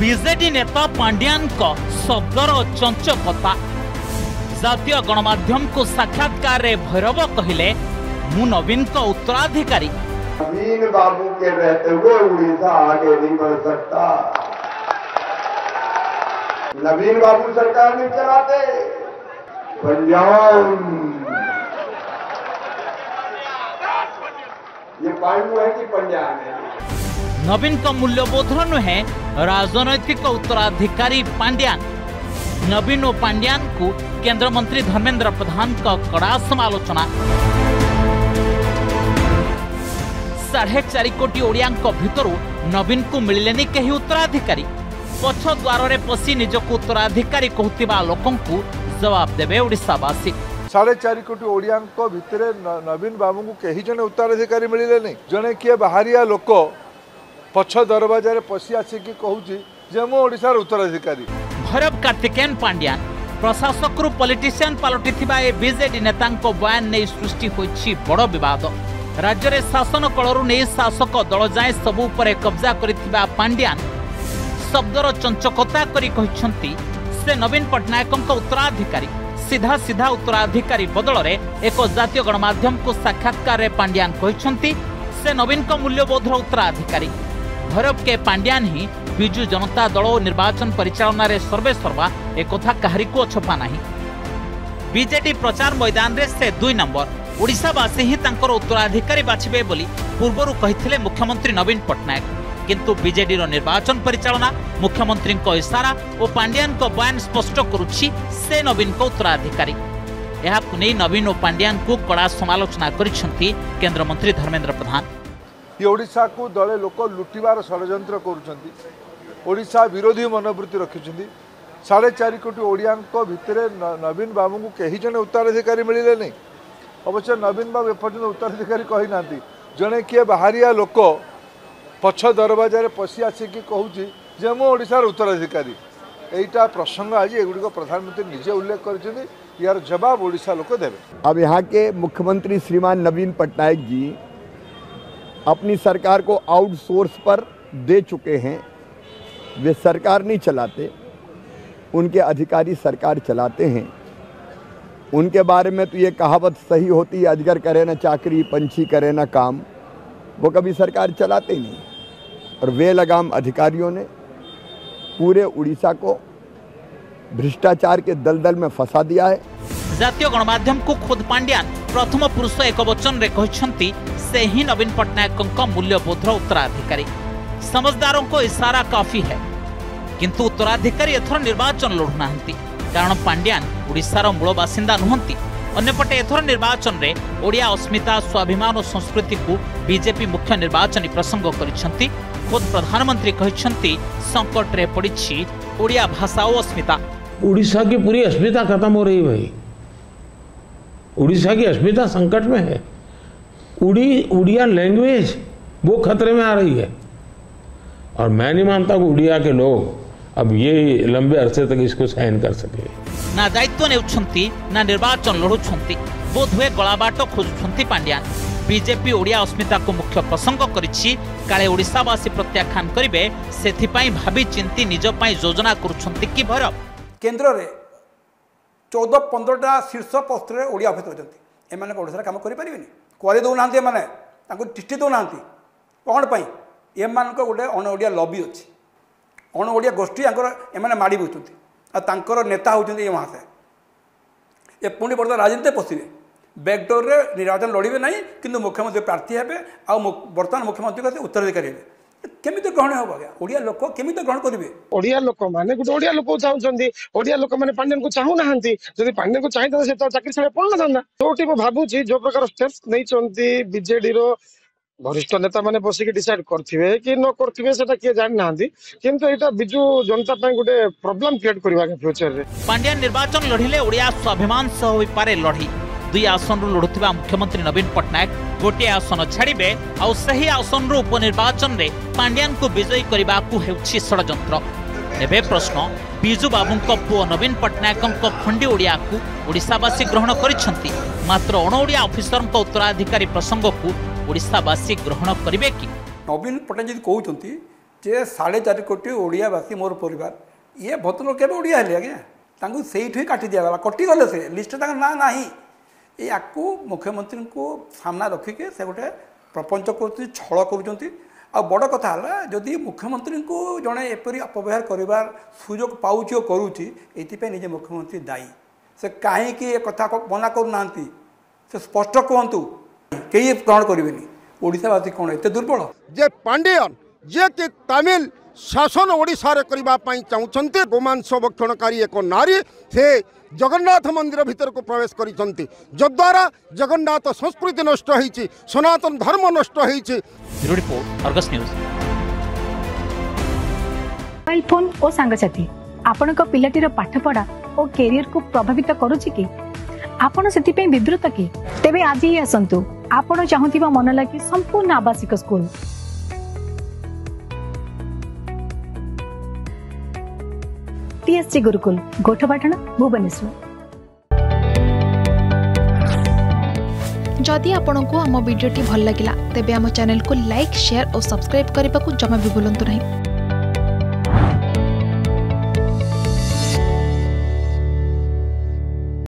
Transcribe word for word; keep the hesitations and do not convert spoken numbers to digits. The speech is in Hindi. बीजेडी नेता पांड्यान को शब्दर चंचकता जातीय गणमाध्यम को साक्षात्कार रे भैरव कहले मु नवीन का उत्तराधिकारी। नवीन बाबू के रहते हुए उड़ीसा आगे नहीं बढ़ सकता। नवीन बाबू सरकार नहीं चलाते, पंजाब ये पांडू है कि पंजाब है। नवीन का मूल्यबोध नुहे राजनैतिक उत्तराधिकारी पांड्यान। नवीन और पांड्यान को केंद्र मंत्री धर्मेन्द्र प्रधान का कड़ा समालोचना। साढ़े चार कोटी ओडिया भितर नवीन को मिललेनी कहीं उत्तराधिकारी। पछ द्वार रे पसी निजक उत्तराधिकारी कहतिबा लोकन को जवाब देबे ओडिसावासी। साढ़े चार कोटी ओडिया भितर नवीन बाबू को कहीं जने उत्तराधिकारी मिले नहीं। जने किए बाहरिया लोक पछ दरवाजा पशि आसिकी कहूँ जे मो ओडिसार उत्तराधिकारी। भैरव कार्तिकेयन पांड्यान प्रशासक रु पॉलिटिशियन पलटि ए बीजेडी नेता बयान नहीं सृष्टि होइछि बड़ विवाद। राज्य में शासन कलरू नहीं शासक दल जाए सबू पर कब्जा करिथिबा पांड्यान शब्दर चंचकता करी कहिसंती से नवीन पटनायक उत्तराधिकारी। सीधा सीधा उत्तराधिकारी बदल में एक जातीय गणमाध्यम को साक्षात्कार रे पांड्यान कहते से नवीन का मूल्यबोधर उत्तराधिकारी। भैरव के पांड्यान ही बीजू जनता दल और निर्वाचन परिचालना रे सर्वेसर्वा एक कहरी को छपा ना। बीजेडी प्रचार मैदान रे से दुई नंबर ओडिशावासी ही तांकर उत्तराधिकारी बाछबे बोली पूर्वर कही मुख्यमंत्री नवीन पटनायक। किंतु बीजेडी रो निर्वाचन परिचालना मुख्यमंत्री को इशारा और पांड्यान को बयान स्पष्ट करुछि से नवीन को उत्तराधिकारी। यह नवीन और पांड्यान को कड़ा समालोचना करिसेंती केंद्र मंत्री धर्मेन्द्र प्रधान। ये ओडिशा को दले लोक लुटिबार षडयंत्र करुछंती, ओडिशा विरोधी मनोवृत्ति रखिछंती। साढ़े चार कोटी ओडिया भितर नवीन बाबू को कहीं जने उत्तराधिकारी मिले नहीं। अवश्य नवीन बाबू एपर्यंत उत्तराधिकारी कही ना। जड़े किए बाहरिया लोक पछ दरवाजा पशि आसिकी कहूँ जे मो ओडिसार उत्तराधिकारी। एटा प्रसंग आज एगुड़ी को प्रधानमंत्री निजे उल्लेख कर यार जवाब ओडिशा लोक देवे। अब यहाँ के मुख्यमंत्री श्रीमान नवीन पटनायक जी अपनी सरकार को आउटसोर्स पर दे चुके हैं। वे सरकार नहीं चलाते, उनके अधिकारी सरकार चलाते हैं। उनके बारे में तो ये कहावत सही होती है, अजगर करे ना चाकरी पंछी करे ना काम। वो कभी सरकार चलाते नहीं और वे लगाम अधिकारियों ने पूरे उड़ीसा को भ्रष्टाचार के दलदल में फंसा दिया है। जातीय गणमाध्यम को खुद पांड्यान प्रथम पुरुष एक वचन रे कहछंती से ही नवीन पटनायक मूल्यबोधर उत्तराधिकारी। समझदारों को इशारा काफी है, किंतु उत्तराधिकारी एथर निर्वाचन लड़ू ना कारण पांड्यान ओडिशार मूल बासिंदा नुहंती। अन्यपटे एथर निर्वाचन रे ओडिया अस्मिता स्वाभिमान और संस्कृति को बीजेपी मुख्य निर्वाचन प्रसंग करिसेंती। खुद प्रधानमंत्री कहिसेंती संकट रे पड़िछि ओडिया भाषा और अस्मिता। ओडिशा की पूरी अस्मिता खत्म हो रही भाई। ओडिशा की अस्मिता संकट में है। उड़ी उड़िया लैंग्वेज वो खतरे में आ रही है और मैं नहीं मानता उड़िया के लोग अब ये लंबे अरसे तक इसको सहन कर सके। ना दायित्व नेउछंती ना निर्वाचन लड़ुछंती, बोध हुए गलाबाट खोजुछंती पांड्यान। बीजेपी ओडिया अस्मिता को मुख्य प्रसंग करिछि, काले ओडिसावासी प्रत्याख्यान करिवे सेथिपाई भाबी चिंती निज पाई योजना करुछंती कि भैरव। केंद्र रे चौदह पंद्रह शीर्ष पद रे ओडिया अफिसर अछंती, एमाने ओडिसा रे काम करि परिबेनी कर दौना मैंने चिठी दौना कौनपाई एम गोटे अण ओडिया लबी अच्छी अण ओडिया गोष्ठी एम माड़ी बोचर नेता होती ये महाशय। ये पुणी बर्तमान राजनीति पशिवे बैकडोर में निर्वाचन लड़े ना कि मुख्यमंत्री प्रार्थी हे आ बर्तमान मुख्यमंत्री का उत्तराधिकारी हे केमिते ग्रहण हो गया। ओडिया लोक केमिते ग्रहण करिवे। ओडिया लोक माने गुड ओडिया लोक चाहुचंदी, ओडिया लोक माने पांड्यान को चाहू नाहंती। जदि पांड्यान को चाहिदा से तो चाकरी छले पड़ना थाना। जोटी को भाबुची जो प्रकार स्टेप्स नै चंती बीजेडी रो वरिष्ठ नेता माने बसी के डिसाइड करथिवे कि न करथिवे सेटा के जानि नाहंती, किंतु एटा बिजू जनता पय गुडे प्रॉब्लम क्रिएट करिवा के फ्यूचर रे। पांड्यान निर्वाचन लढिले ओडिया स्वाभिमान सह होई पारे लढी। दुई आसन रु लड़ुवा मुख्यमंत्री नवीन पटनायक गोटे आसन छाड़े आउ सही आसन रु उपनिर्वाचन रे पांड्यान को विजयी करबा को हेउछि षडयंत्र। एबे प्रश्न बीजू बाबू पुओ नवीन पटनायक खंडी ओडिया को ओडिसावासी ग्रहण करिसेंती, मात्र अण ओडिया अफिसर उत्तराधिकारी प्रसंग को ओडिसावासी ग्रहण करिवे कि। नवीन पटनायक कहउचंती जे साढ़े चार कोटी ओडियावासी मोर परिवार ये भद्रलोक केबे ओडिया हेले आज्ञा तांकु सेठी काटी दियागला कटिगले से लिस्ट ना ना या मुख्यमंत्री को सामना रखिके से गोटे प्रपंच कर छल कर बड़ कथा जदि मुख्यमंत्री को जड़े एपरी अपव्यवहार करार सुजोग पाच करुच्ची ये निजे मुख्यमंत्री दायी से कहीं कथा मना करना से स्पष्ट कहतु कहीं ग्रहण करेशावासी कौन एत दुर्बल जे पांड्यान जे कि तमिल शासन ओडिशार करने चाहते गोमांस भक्षणकारी एक नारी से जगन्नाथ मंदिर भीतर को प्रवेश करिसंती जद्वारा जगन्नाथ संस्कृति नष्ट होईची सनातन धर्म नष्ट होईची। Bureau report Argus news. Mobile phone और सांगसाथी आपण को पिलाटीर पाठपढ़ा और करियर को प्रभावित करूची कि आपण सेति पे विद्रुत कि तेबे आज ही आसंतु आपण चाहूतिबा मन लागी संपूर्ण आवासिक स्कूल टीएससी गुरुकुल गोठपाटण भुवनेश्वर। जदि आपंक आम भिडी भल लगा तेब आम चैनल को लाइक शेयर और सब्सक्राइब करने को जमा भी भूलु नहीं।